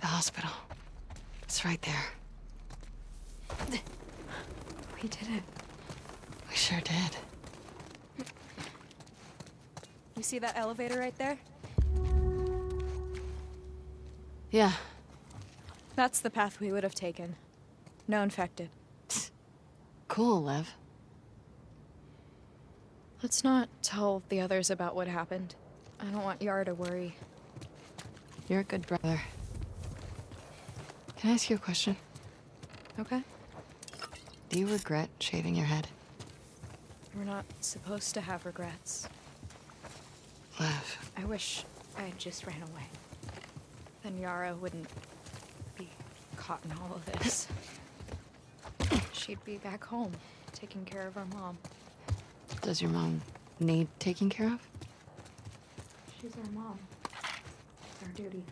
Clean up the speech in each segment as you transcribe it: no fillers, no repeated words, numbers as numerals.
The hospital. It's right there. We did it. We sure did. You see that elevator right there? Yeah. That's the path we would have taken. No infected. Cool, Lev. Let's not tell the others about what happened. I don't want Yara to worry. You're a good brother. Can I ask you a question? Okay. Do you regret shaving your head? We're not supposed to have regrets. Lev. I wish I had just ran away. Then Yara wouldn't be caught in all of this. She'd be back home, taking care of our mom. Does your mom need taking care of? She's our mom. It's our duty.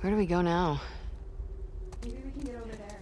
Where do we go now? Maybe we can get over there.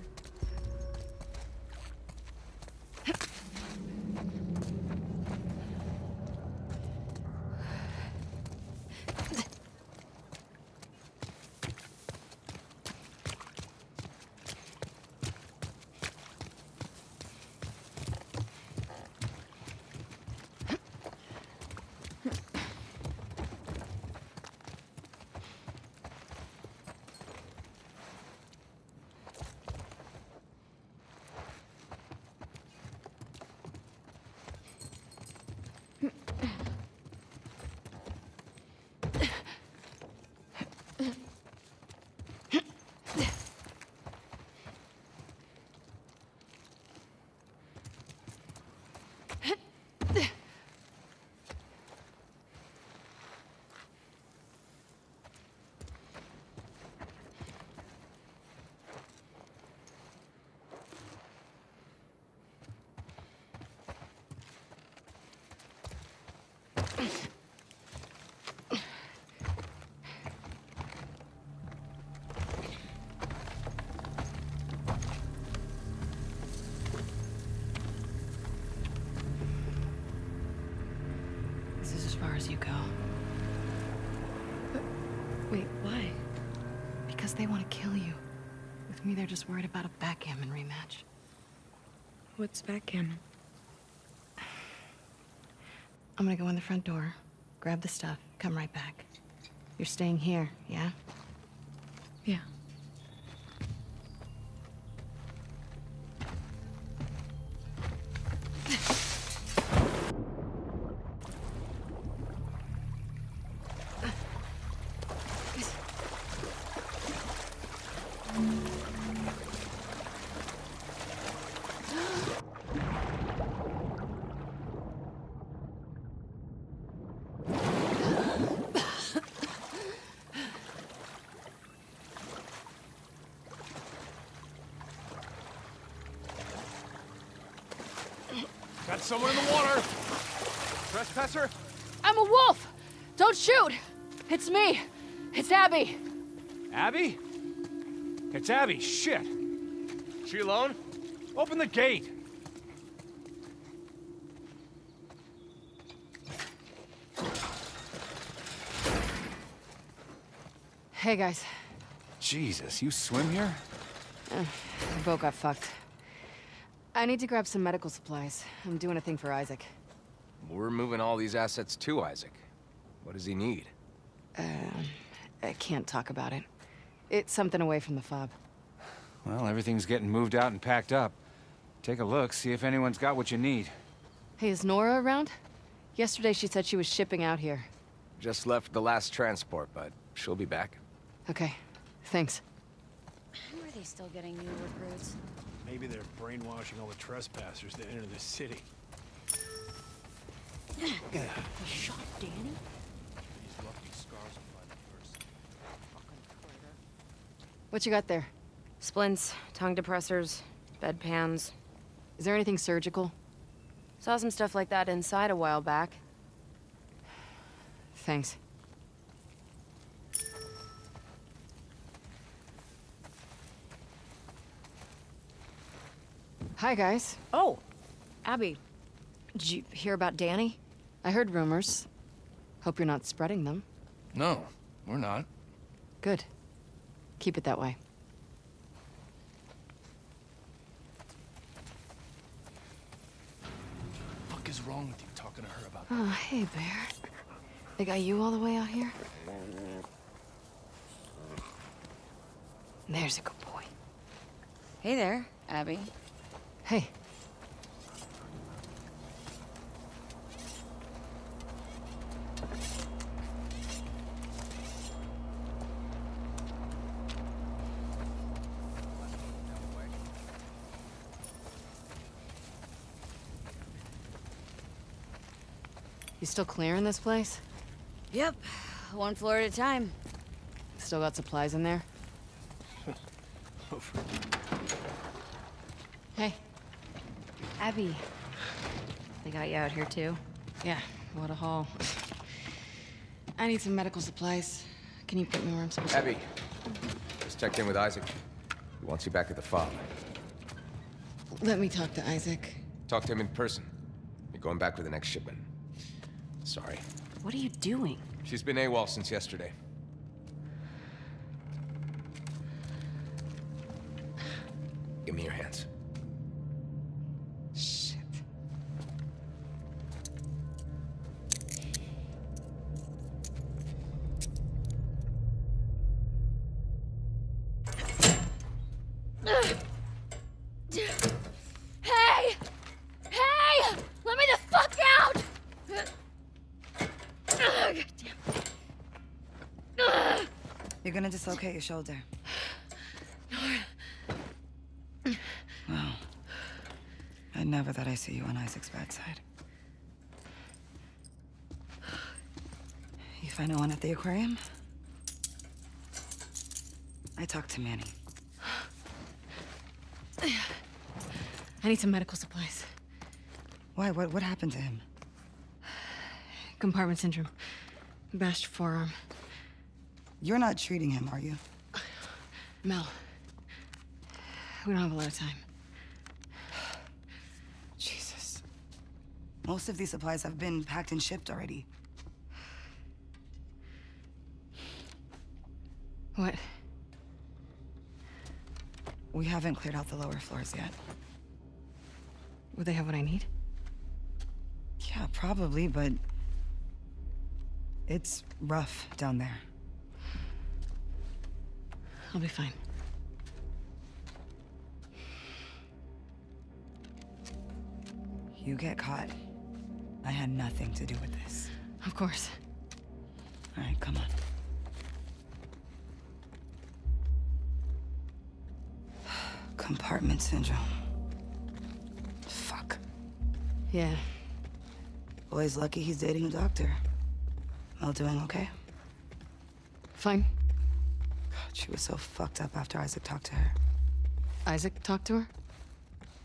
This is as far as you go. But wait, why? Because they want to kill you. With me, they're just worried about a backgammon rematch. What's backgammon? I'm gonna go in the front door, grab the stuff, come right back. You're staying here, yeah? Yeah. Someone in the water! Trespasser? I'm a wolf! Don't shoot! It's me! It's Abby! Abby? It's Abby, shit! She alone? Open the gate! Hey, guys. Jesus, you swim here? The boat got fucked. I need to grab some medical supplies. I'm doing a thing for Isaac. We're moving all these assets to Isaac. What does he need? I can't talk about it. It's something away from the fob. Well, everything's getting moved out and packed up. Take a look, see if anyone's got what you need. Hey, is Nora around? Yesterday she said she was shipping out here. Just left the last transport, but she'll be back. Okay, thanks. How are they still getting new recruits? Maybe they're brainwashing all the trespassers that enter the city. The shot, Danny? What you got there? Splints, tongue depressors, bedpans. Is there anything surgical? Saw some stuff like that inside a while back. Thanks. Hi, guys. Oh, Abby. Did you hear about Danny? I heard rumors. Hope you're not spreading them. No, we're not. Good. Keep it that way. What the fuck is wrong with you talking to her about that? Oh, hey, Bear. They got you all the way out here? There's a good boy. Hey there, Abby. Hey. You still clearing this place? Yep. One floor at a time. Still got supplies in there? Hey. Abby. They got you out here, too? Yeah. What a haul. I need some medical supplies. Can you put me where I'm supposed to? Abby. Just checked in with Isaac. He wants you back at the farm. Let me talk to Isaac. Talk to him in person. You're going back with the next shipment. Sorry. What are you doing? She's been AWOL since yesterday. Give me your hands. Shit. Hey! Hey! Let me the fuck out! You're gonna dislocate your shoulder. Nora. Wow. I never thought I'd see you on Isaac's bedside. You find Owen at the aquarium? I talked to Manny. I need some medical supplies. Why? What happened to him? Compartment syndrome. Bashed forearm. You're not treating him, are you? Mel. We don't have a lot of time. Jesus. Most of these supplies have been packed and shipped already. What? We haven't cleared out the lower floors yet. Would they have what I need? Yeah, probably, but... it's rough down there. I'll be fine. You get caught. I had nothing to do with this. Of course. All right, come on. Compartment syndrome. Fuck. Yeah. Boy's lucky he's dating a doctor. Mel doing okay? Fine. God, she was so fucked up after Isaac talked to her. Isaac talked to her?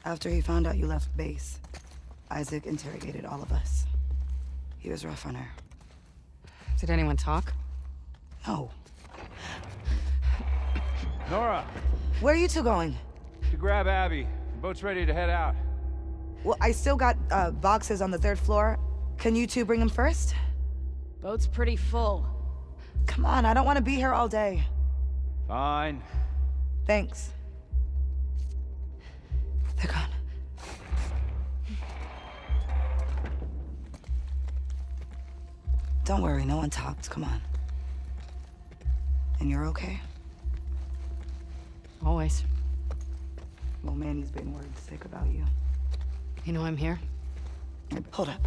After he found out you left base, Isaac interrogated all of us. He was rough on her. Did anyone talk? No. Nora! Where are you two going? To grab Abby. The boat's ready to head out. Well, I still got boxes on the 3rd floor. Can you two bring them first? Boat's pretty full. Come on, I don't want to be here all day. Fine. Thanks. They're gone. Don't worry, no one topped. Come on. And you're okay? Always. Well, Manny's been worried sick about you. You know I'm here? Hold up.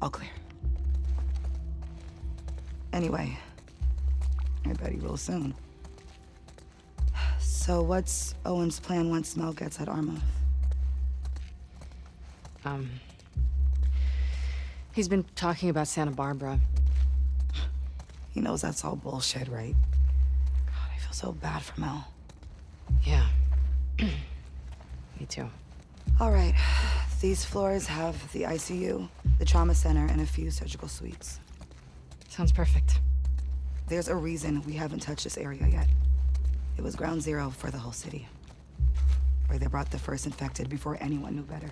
All clear. Anyway, I bet he will soon. So what's Owen's plan once Mel gets at Arma? He's been talking about Santa Barbara. He knows that's all bullshit, right? God, I feel so bad for Mel. Yeah. Me too. All right. These floors have the ICU, the trauma center, and a few surgical suites. Sounds perfect. There's a reason we haven't touched this area yet. It was ground zero for the whole city. Where they brought the first infected before anyone knew better.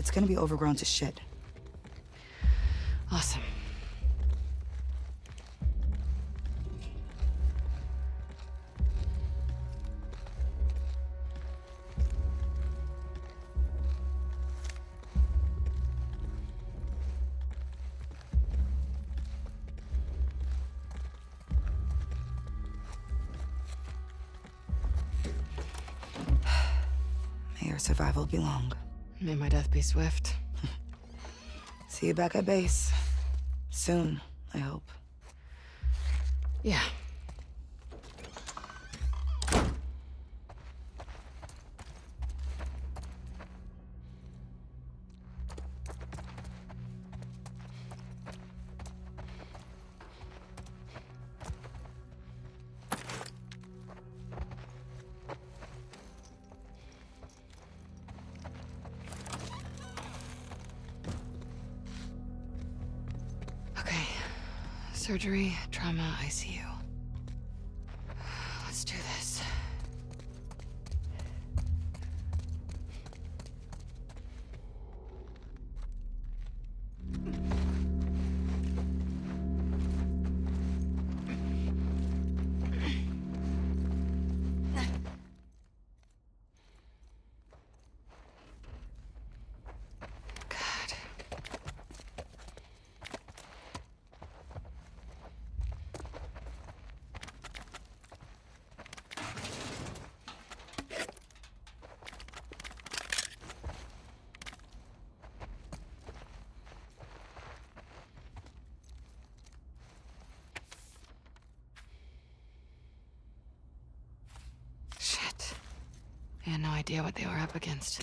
It's gonna be overgrown to shit. Awesome. May your survival be long. May my death be swift. See you back at base. Soon, I hope. Yeah. Surgery, trauma, ICU. Let's do this. I had no idea what they were up against.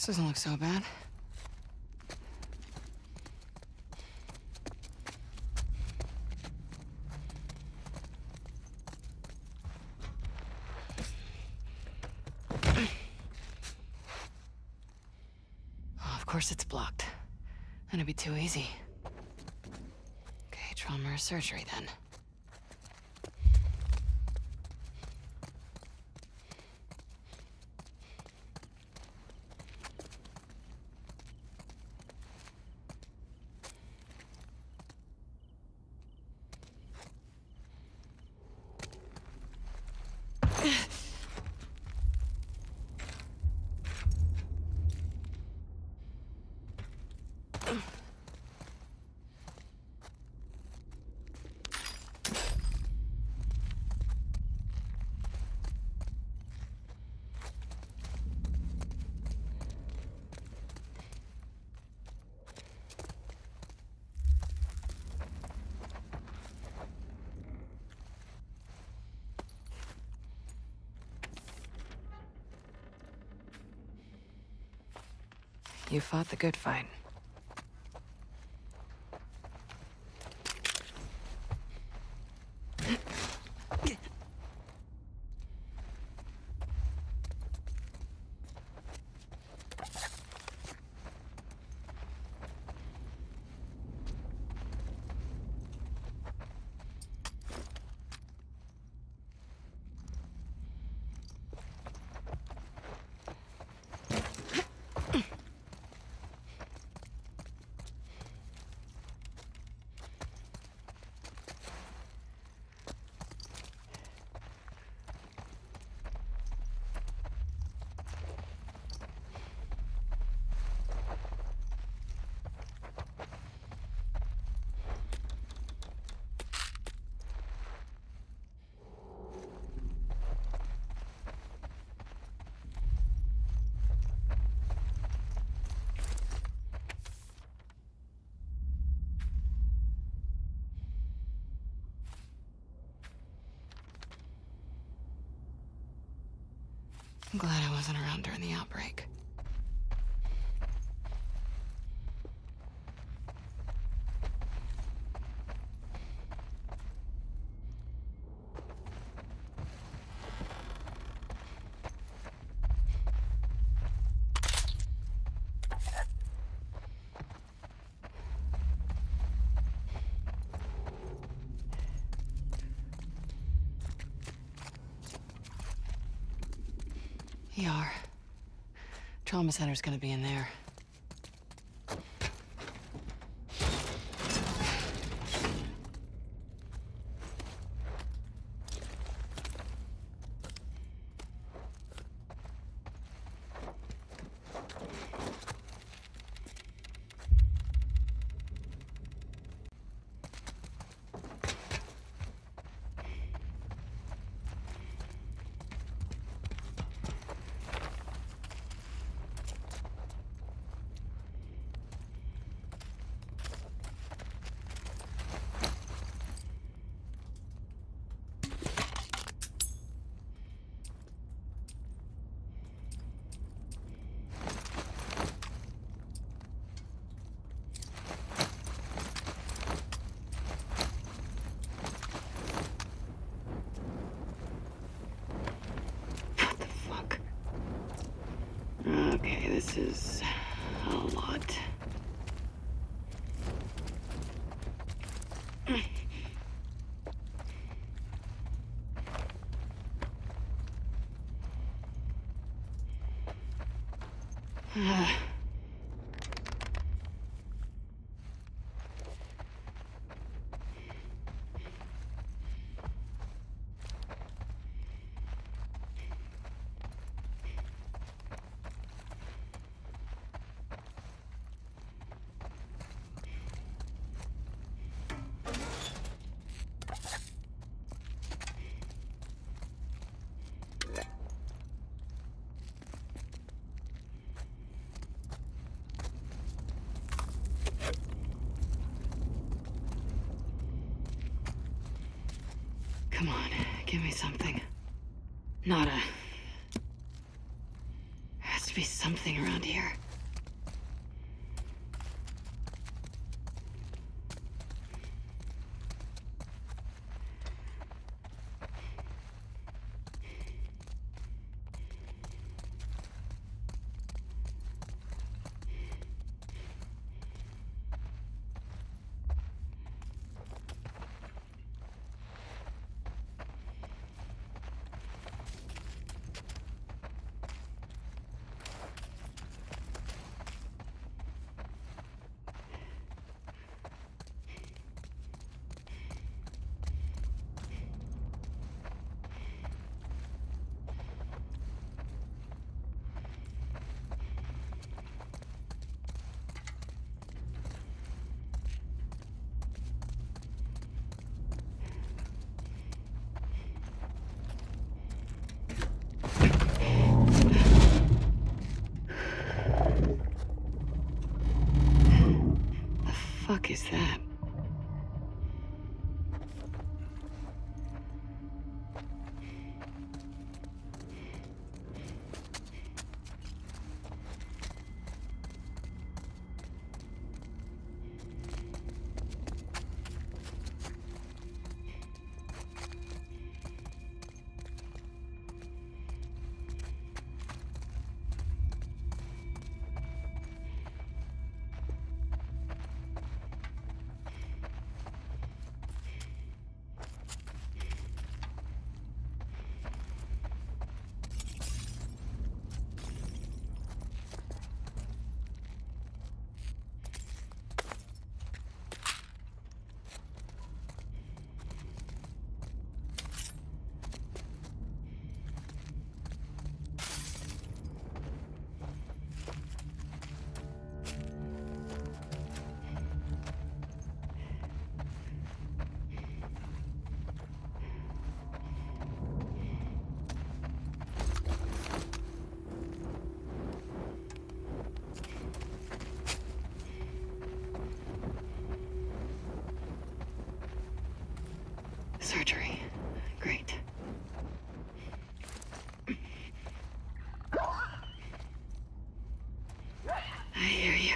This doesn't look so bad. Oh, of course it's blocked. That'd be too easy. Okay, trauma or surgery then. You fought the good fight. I'm glad I wasn't around during the outbreak. ER. Trauma center's gonna be in there. This is a lot. Come on, give me something. Nada. There has to be something around here. What is that? Surgery. Great. I hear you.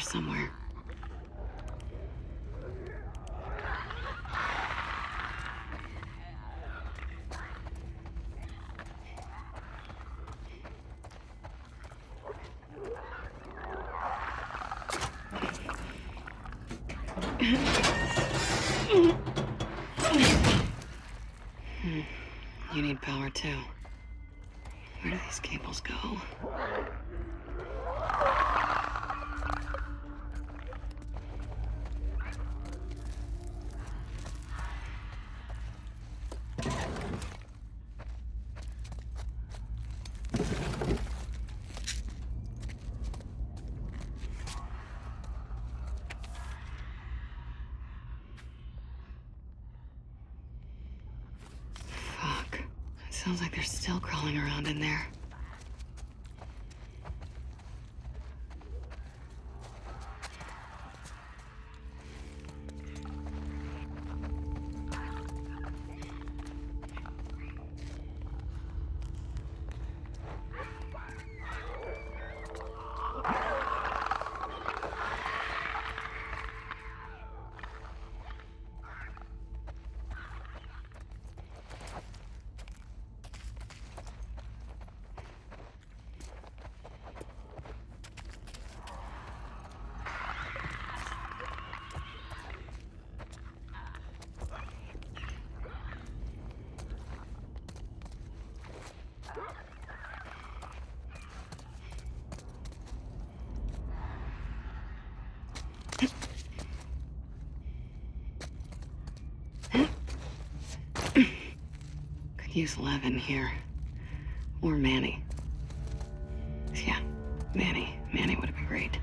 Somewhere. You need power too. Where do these cables go? Sounds like they're still crawling around in there. Use Lev in here. Or Manny. Yeah, Manny. Manny would have been great.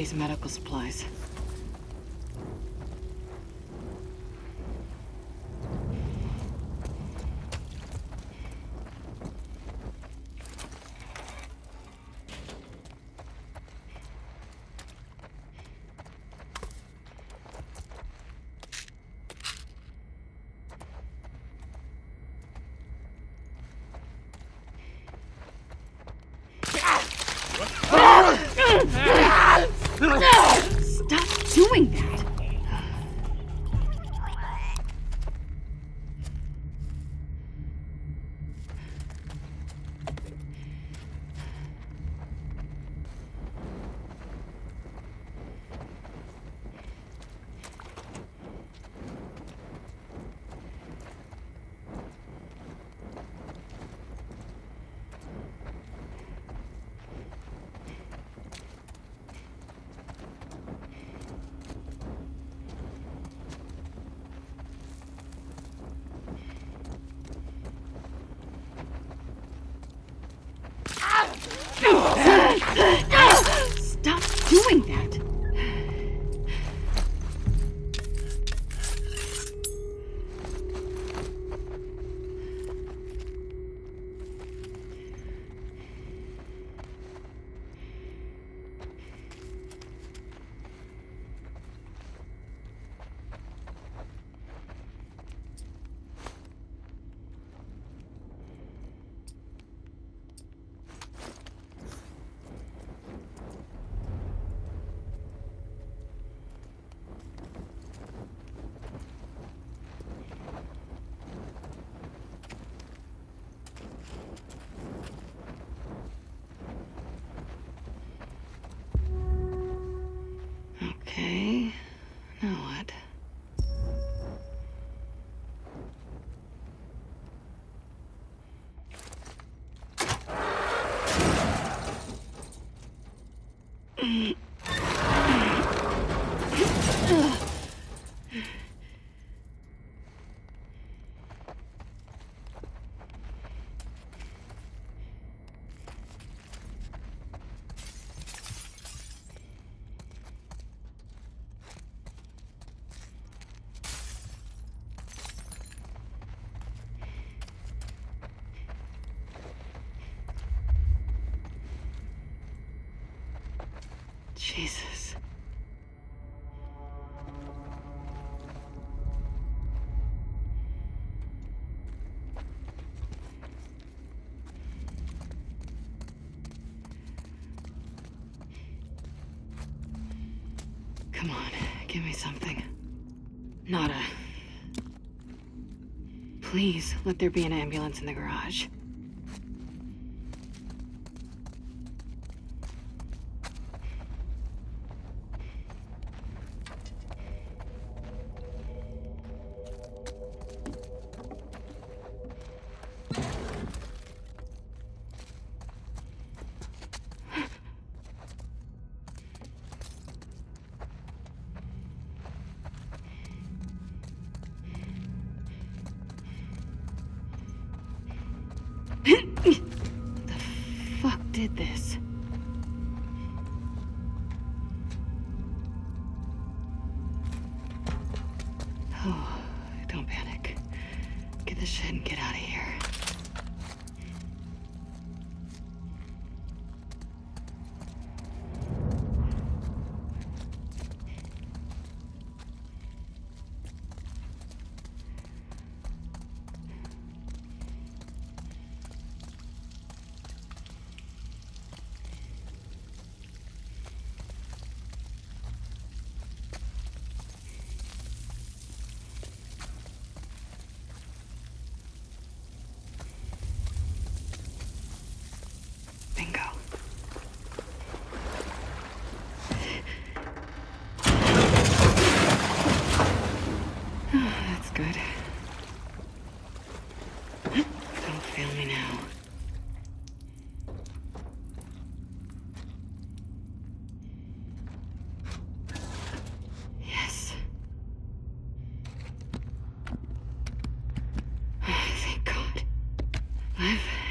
these medical supplies. Jesus. Come on, give me something. Nada. Please, let there be an ambulance in the garage.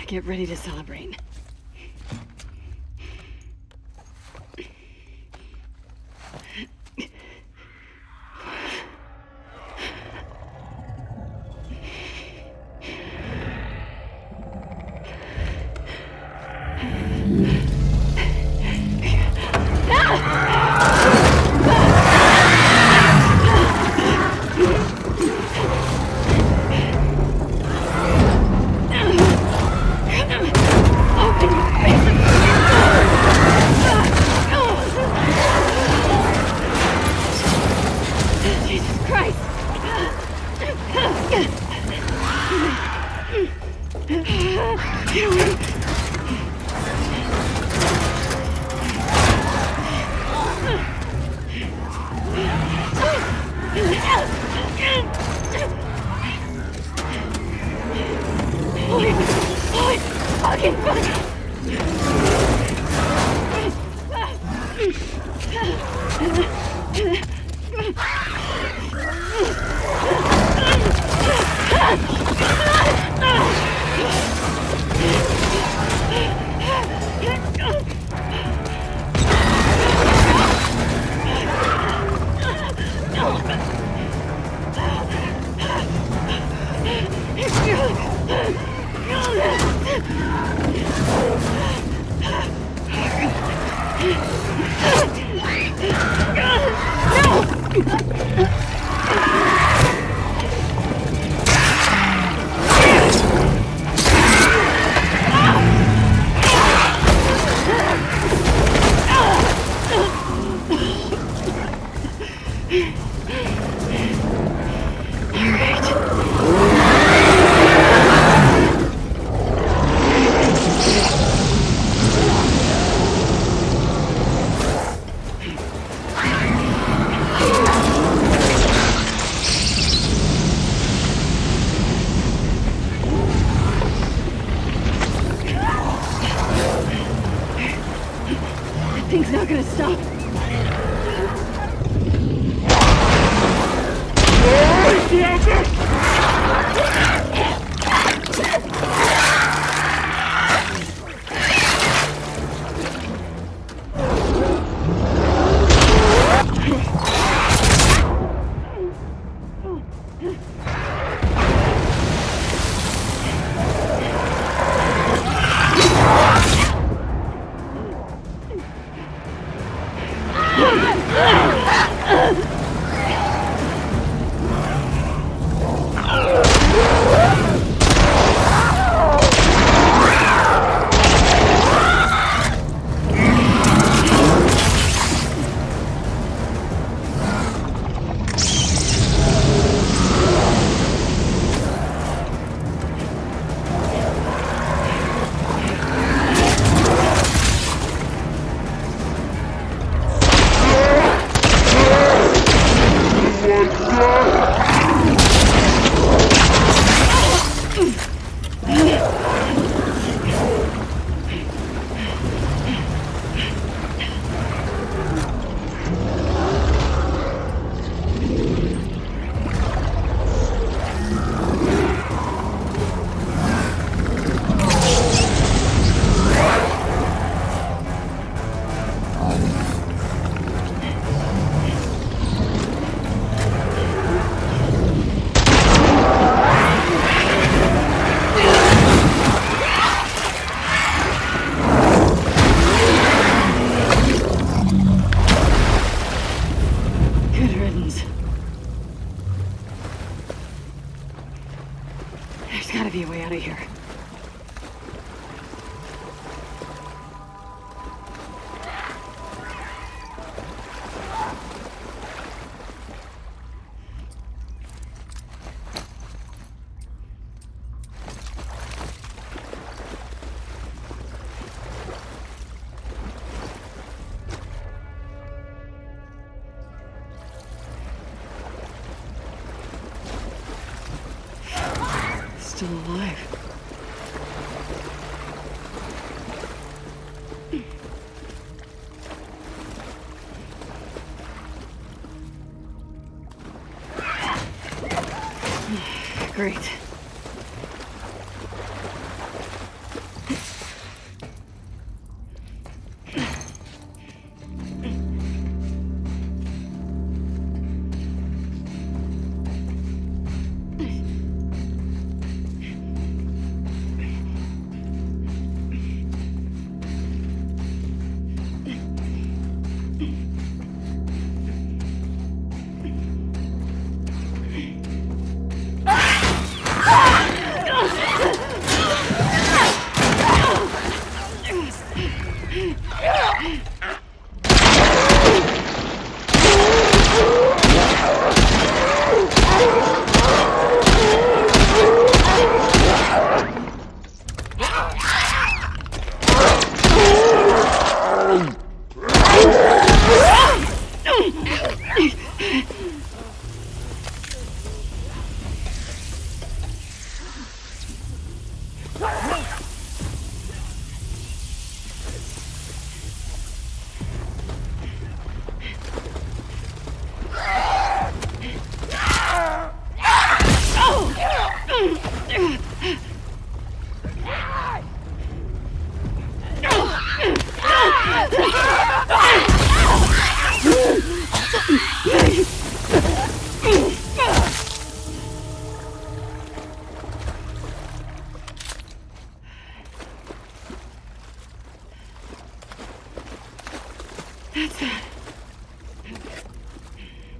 Get ready to celebrate. Still alive. Great.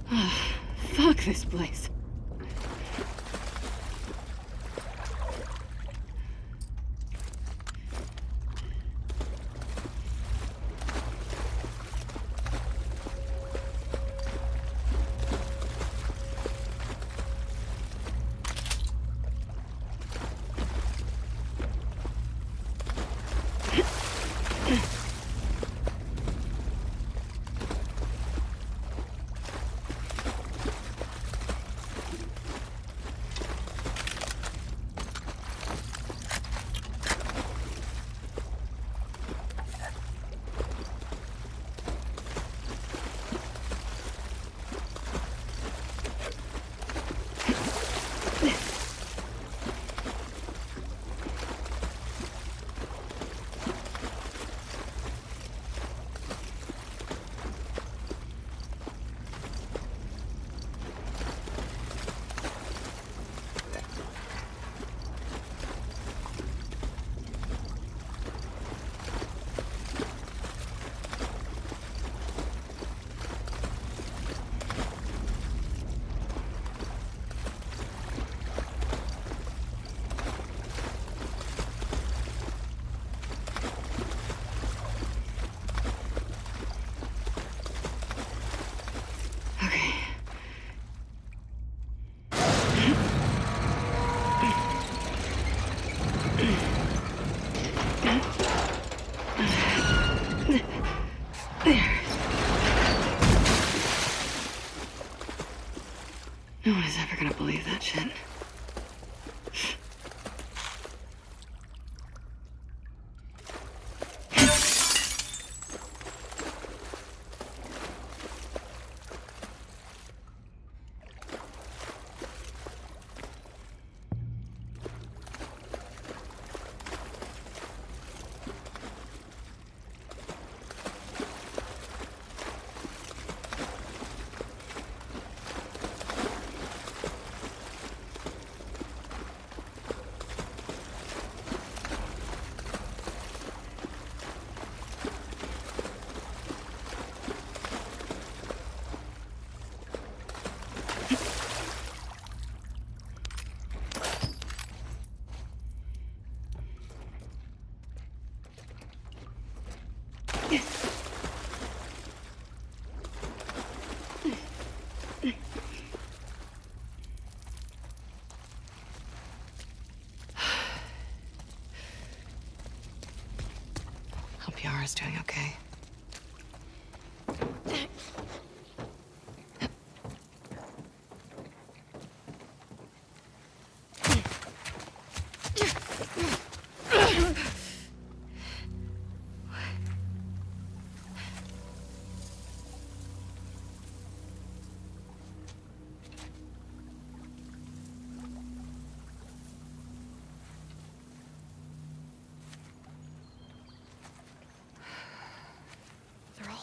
Fuck this place. No one is ever gonna believe that shit. Yara's doing okay.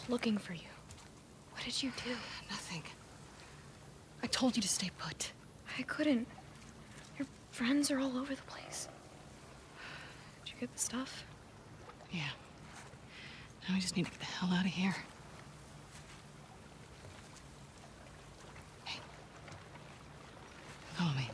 Looking for you. What did you do? Nothing. I told you to stay put. I couldn't. Your friends are all over the place. Did you get the stuff? Yeah. Now we just need to get the hell out of here. Hey. Follow me.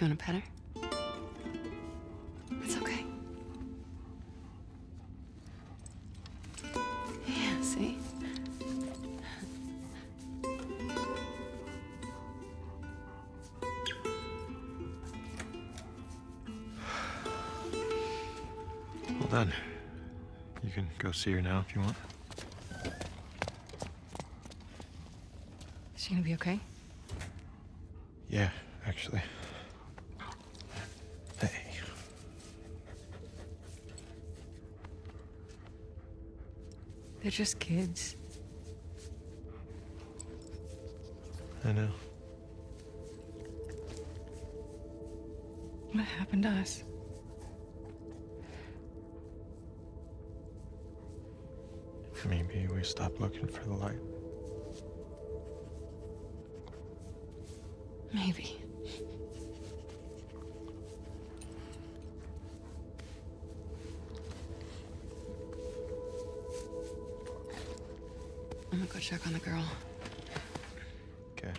You want to pet her? It's okay. done. You can go see her now if you want. Is she gonna be okay? Yeah, actually. Hey. They're just kids. I know. What happened to us? Maybe we stopped looking for the light. Maybe. I'm gonna go check on the girl. Okay.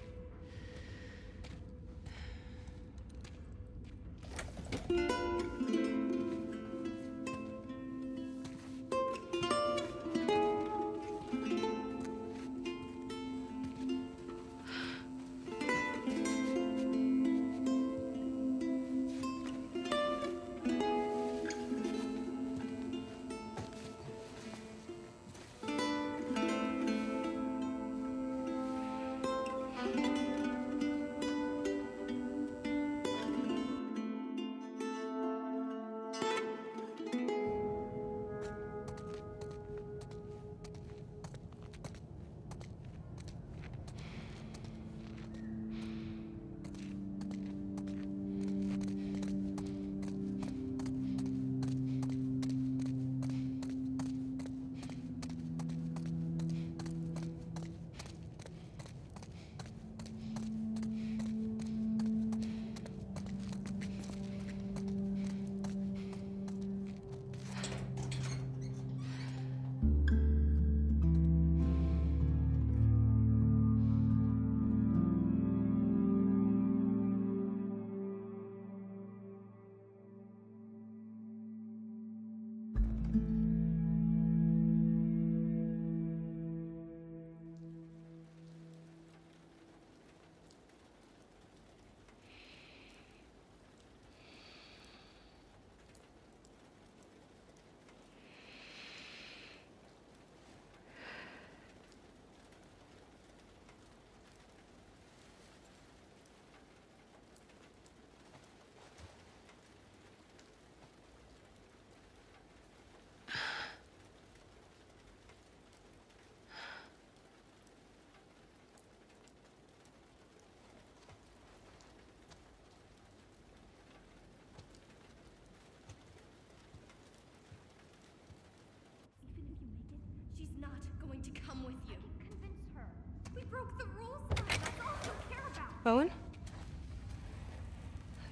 To come with you. I can convince her. We broke the rules, Lev. That's all you care about. Bowen?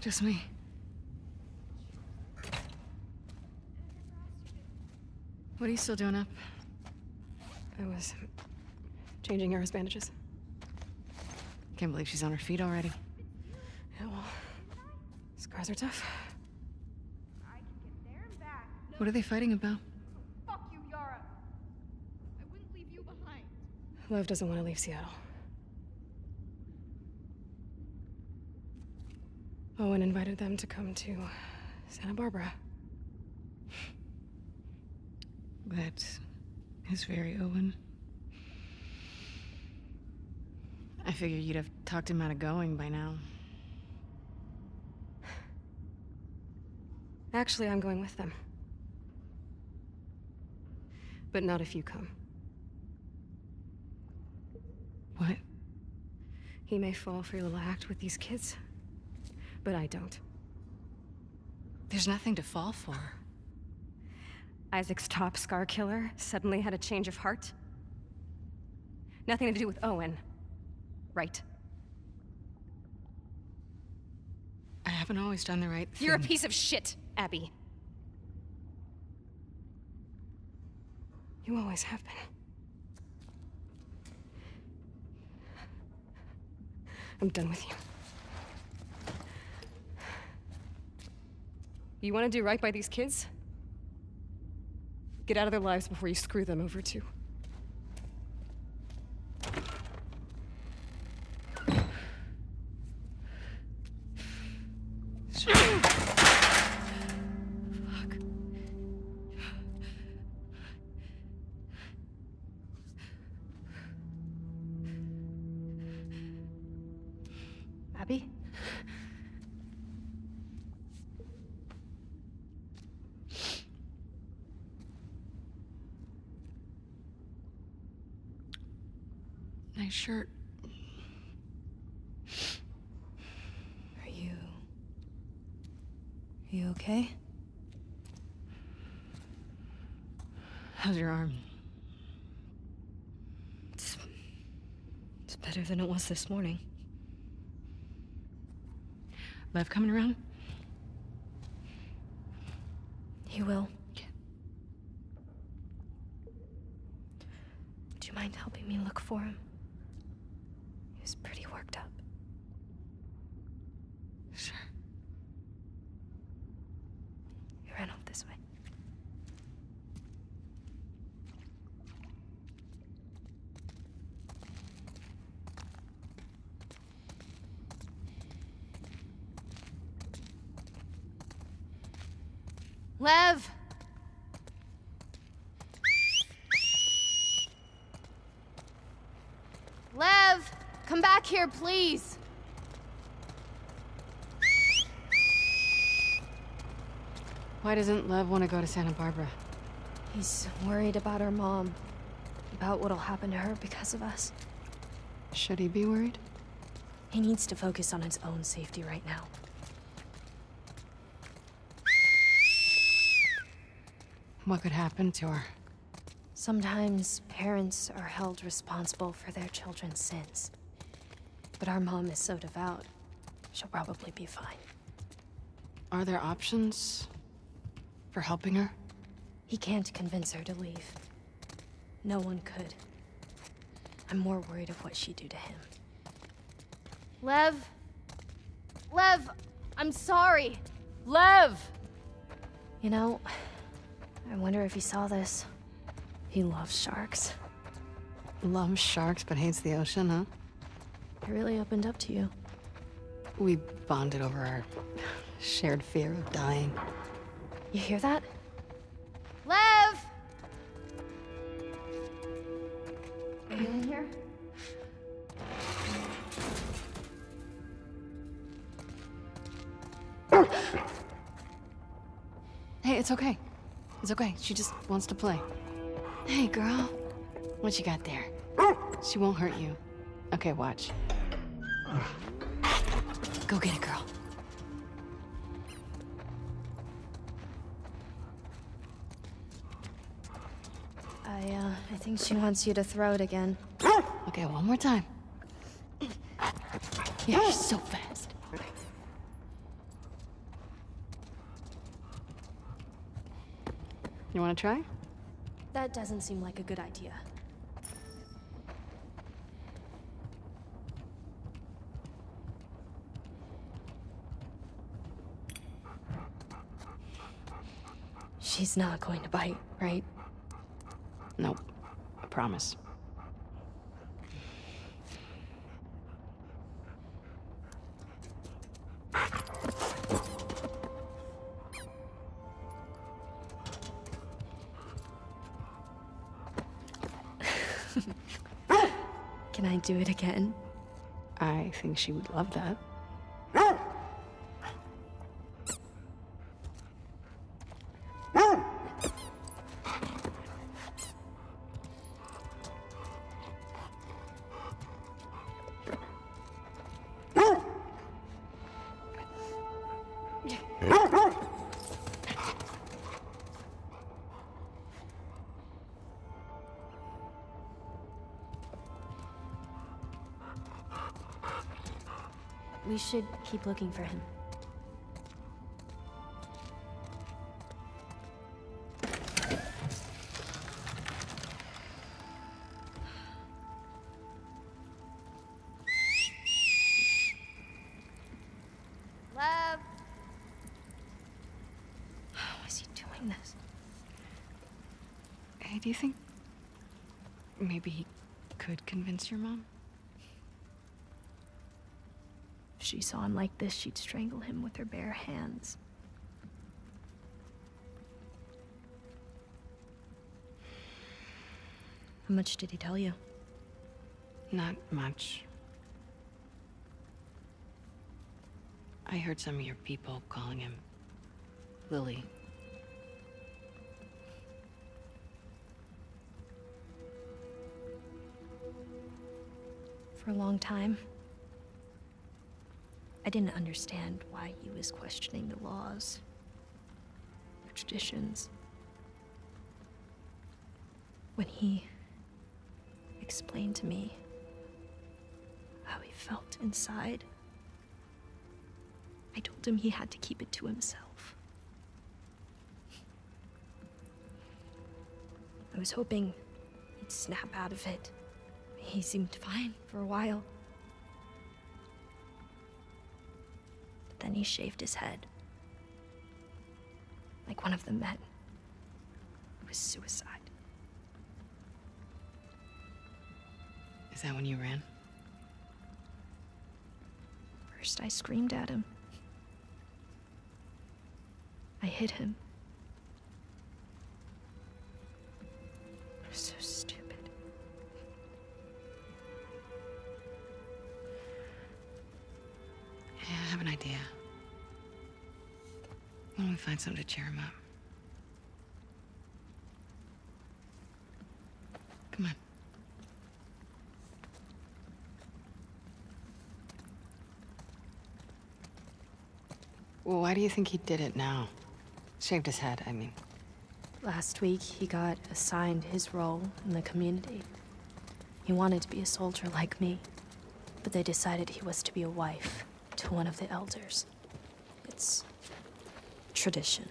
Just me. What are you still doing up? I was changing Yara's bandages. Can't believe she's on her feet already. Yeah, well, scars are tough. I can get there and back. No. What are they fighting about? Lev doesn't want to leave Seattle. Owen invited them to come to Santa Barbara. That is very Owen. I figure you'd have talked him out of going by now. Actually, I'm going with them. But not if you come. What? He may fall for your little act with these kids, but I don't. There's nothing to fall for. Isaac's top scar killer suddenly had a change of heart. Nothing to do with Owen, right? I haven't always done the right thing. You're a piece of shit, Abby. You always have been. I'm done with you. You want to do right by these kids? Get out of their lives before you screw them over, too. Fuck. Nice shirt. Are you okay? How's your arm? It's better than it was this morning. Lev coming around? He will. Yeah. Would you mind helping me look for him? He was pretty worked up. Sure. He ran off this way. Lev! Lev! Come back here, please! Why doesn't Lev want to go to Santa Barbara? He's worried about our mom. About what'll happen to her because of us. Should he be worried? He needs to focus on his own safety right now. What could happen to her? Sometimes parents are held responsible for their children's sins. But our mom is so devout, she'll probably be fine. Are there options for helping her? He can't convince her to leave. No one could. I'm more worried of what she'd do to him. Lev! Lev! I'm sorry! Lev! You know, I wonder if he saw this. He loves sharks. Loves sharks, but hates the ocean, huh? I really opened up to you. We bonded over our shared fear of dying. You hear that? Lev! Are you in here? Hey, it's okay. It's okay, she just wants to play. Hey, girl. What you got there? She won't hurt you. Okay, watch. Go get it, girl. I think she wants you to throw it again. Okay, one more time. Yeah, you're so fast. You want to try? That doesn't seem like a good idea. She's not going to bite, right? Nope. I promise. Can I do it again? I think she would love that. We should keep looking for him. Love! How is he doing this? Hey, do you think maybe he could convince your mom? If she saw him like this, she'd strangle him with her bare hands. How much did he tell you? Not much. I heard some of your people calling him Lily. for a long time. I didn't understand why you was questioning the laws, the traditions. When he explained to me how he felt inside, I told him he had to keep it to himself. I was hoping he'd snap out of it. He seemed fine for a while. But then he shaved his head. Like one of the men. It was suicide. Is that when you ran? First, I screamed at him. I hit him. I was so stupid. Yeah, I have an idea. Why don't we find something to cheer him up? Come on. Well, why do you think he did it now? Shaved his head, I mean. Last week, he got assigned his role in the community. He wanted to be a soldier like me, but they decided he was to be a wife to one of the elders. It's tradition.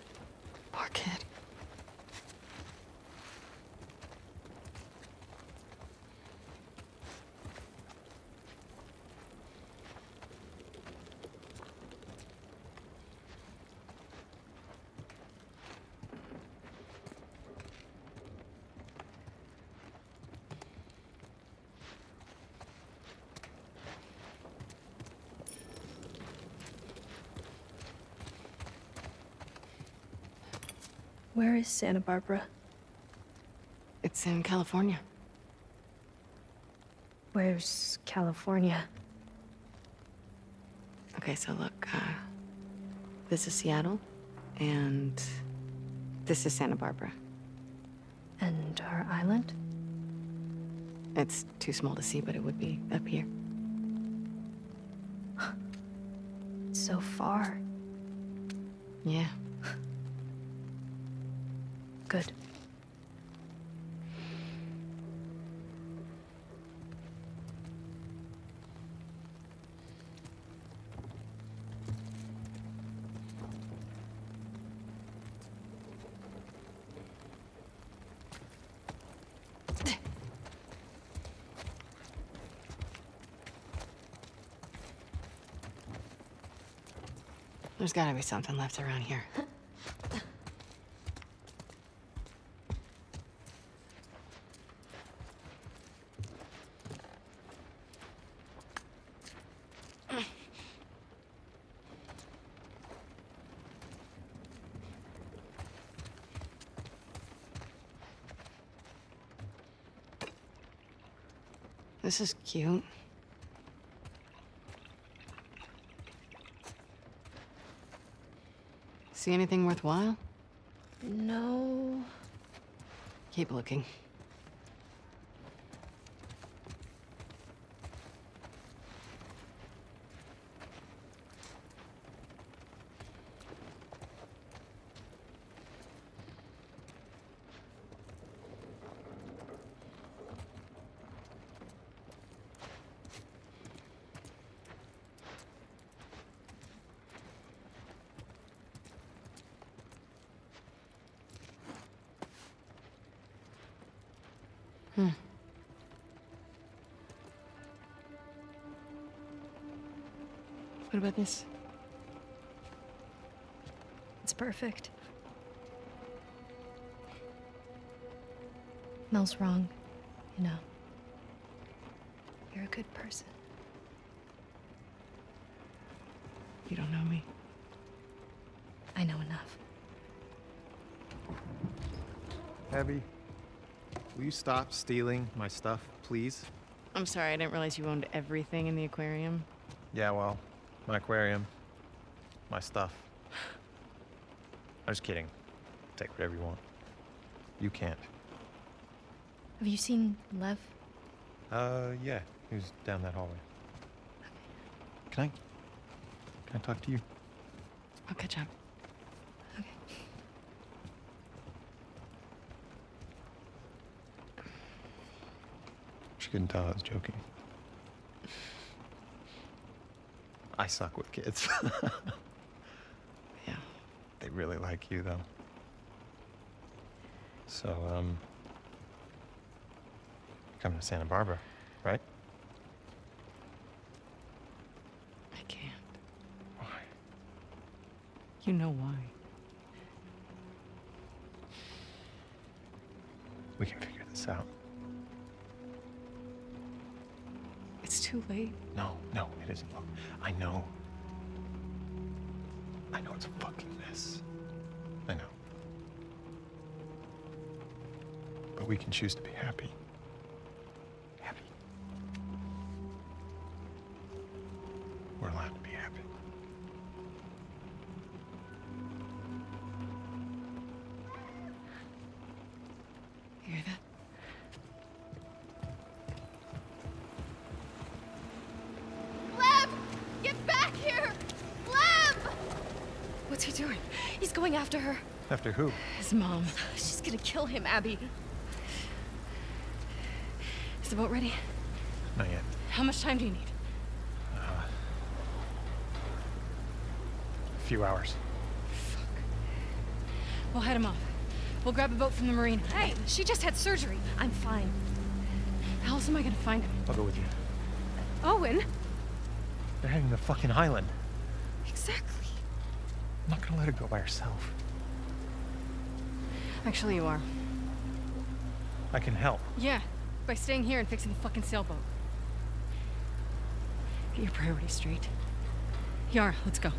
Poor kid. Where is Santa Barbara? It's in California. Where's California? Okay, so look, this is Seattle, and this is Santa Barbara. And our island? It's too small to see, but it would be up here. It's so far. Yeah. Good. There's gotta be something left around here. This is cute. See anything worthwhile? No. Keep looking. What about this? It's perfect. Mel's wrong, you know. You're a good person. You don't know me. I know enough. Abby, will you stop stealing my stuff, please? I'm sorry, I didn't realize you owned everything in the aquarium. Yeah, well. My aquarium, my stuff. I'm just kidding. Take whatever you want. You can't. Have you seen Lev? Yeah. He was down that hallway. Can I talk to you? I'll catch up. Okay. She couldn't tell I was joking. I suck with kids. Yeah. They really like you, though. So, you're coming to Santa Barbara, right? I can't. Why? You know why. We can figure this out. It's too late. No, no, it isn't. Look, I know. I know it's a fucking mess. I know. But we can choose to be happy. Happy. We're allowed to be happy. You hear that? Lev! Get back here! Lev! What's he doing? He's going after her. After who? His mom. She's gonna kill him, Abby. Is the boat ready? Not yet. How much time do you need? A few hours. Fuck. We'll head him off. We'll grab a boat from the marine. Hey, she just had surgery. I'm fine. How else am I gonna find him? I'll go with you. Owen? They're heading to the fucking island. Exactly. I'm not gonna let her go by herself. Actually, you are. I can help. Yeah. By staying here and fixing the fucking sailboat. Get your priorities straight. Yara, let's go.